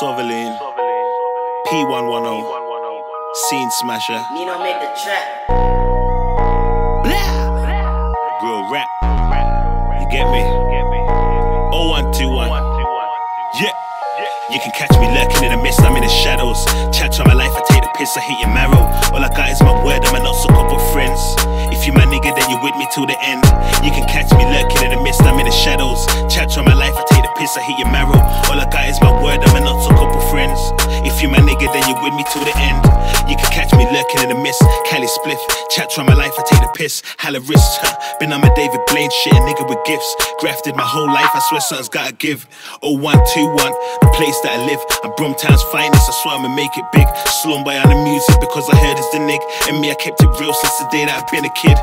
Sovelin, P110, Scene Smasher. Nino made the track. Girl rap, you get me? 0121. Yeah. You can catch me lurking in the mist, I'm in the shadows. Chat on my life, I take the piss, I hate your marrow. All I got is my word, I'm an old couple friends. If you my nigga, then you with me till the end. You can catch me lurking in the mist, I'm in the shadows. Chat on my life, I take the piss, I hate your marrow. All I got is my word, I'm an old couple friends. If you my nigga, then you with me till the end. You can catch me lurking in the mist, Callie Spliff. Chat on my life, I take the piss, hella wrist. Been on my David blade, shit, a nigga with gifts. Grafted my whole life, I swear something's gotta give. 0121, the place that I live. I'm Bromtown's finest, I swear I'ma make it big. Slung by on the music because I heard it's the nick. And me, I kept it real since the day that I've been a kid.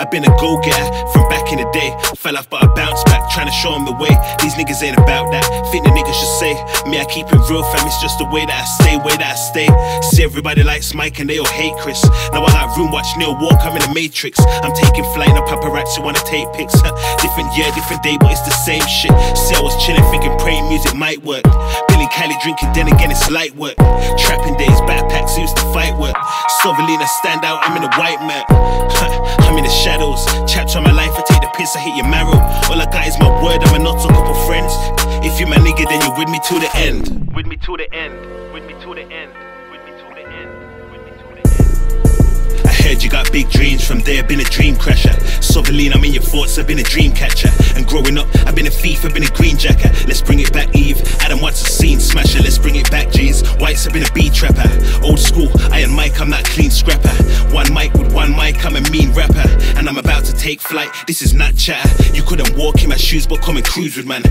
I've been a go-getter from back in the day. Fell off but I bounced back, trying to show them the way. These niggas ain't about that, think the niggas should say. Me, I keep it real fam, it's just the way that I stay, way that I stay. See everybody likes Mike and they all hate Chris. Now I got room, watch Neil walk, I'm in the matrix. I'm taking flight, no paparazzi wanna take pics. Different year, different day, but it's the same shit. See I was chilling, thinking praying music might work. Billy Callie drinking, then again it's light work. Trapping days, backpacks used to fight work. Sovelin, I stand out, I'm in the white man. I'm in the shadows, chat on my life, I take the piss, I hit your marrow. All I got is my word, I'm a not a couple friends. If you my nigga, then you with me to the end. With me to the end, with me to the end. You got big dreams, from there been a dream crasher. Sovelin, I'm in your thoughts, I've been a dream catcher. And growing up, I've been a thief, I've been a green jacker. Let's bring it back, Eve. Adam Watts a Scene Smasher, let's bring it back, G's. Whites, I've been a beat trapper. Old school, I and Mike, I'm not clean scrapper. One mic with one mic, I'm a mean rapper. And I'm about to take flight, this is not chatter. You couldn't walk in my shoes, but come and cruise with man.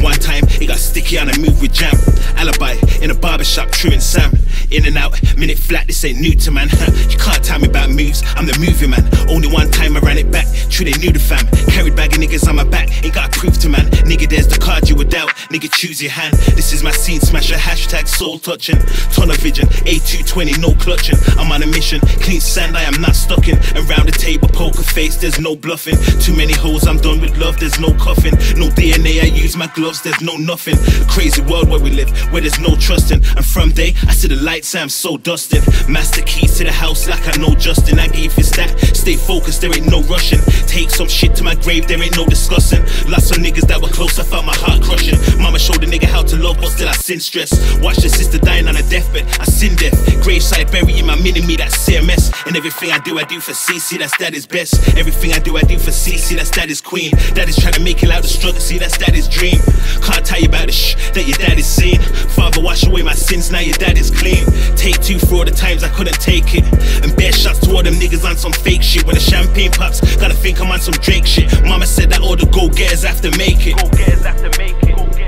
One time, it got sticky and I moved with jam. Alibi, in a barbershop, True and Sam. In and out, minute flat, this ain't new to man. You can't tell me about moves, I'm the movie man. Only one time I ran it back, true they knew the fam. Carried bag of niggas on my back, ain't gotta prove to man. Nigga, there's the card you without, nigga choose your hand. This is my Scene Smasher, hashtag soul touching. Ton of vision, A220, no clutching. I'm on a mission, clean sand, I am not stucking. Around the table, poker face, there's no bluffing. Too many hoes, I'm done with love, there's no cuffing. No DNA, I use my gloves, there's no nothing. Crazy world where we live, where there's no trusting. And from day, I see the light, I'm so dusted. Master keys to the house like I know Justin. I gave his that, stay focused, there ain't no rushing. Take some shit to my grave, there ain't no discussing. Lots of niggas that were close, I felt my heart crushing. Mama showed a nigga how to love, but still I sin stress. Watched her sister dying on her deathbed, I sin death. Graveside burying my mini me, that's CMS. And everything I do for CC, that's that is best. Everything I do for CC, that's that is queen. That is trying to make it out the struggle, see that's that is dream. Can't tell you about the shh that your dad is seen. Father, wash away my sins, now your dad is clean. Take two for all the times I couldn't take it. And bare shots to all them niggas on some fake shit. When the champagne pops, gotta think I'm on some Drake shit. Mama said that all the go-getters have to make it. Go-getters have to make it.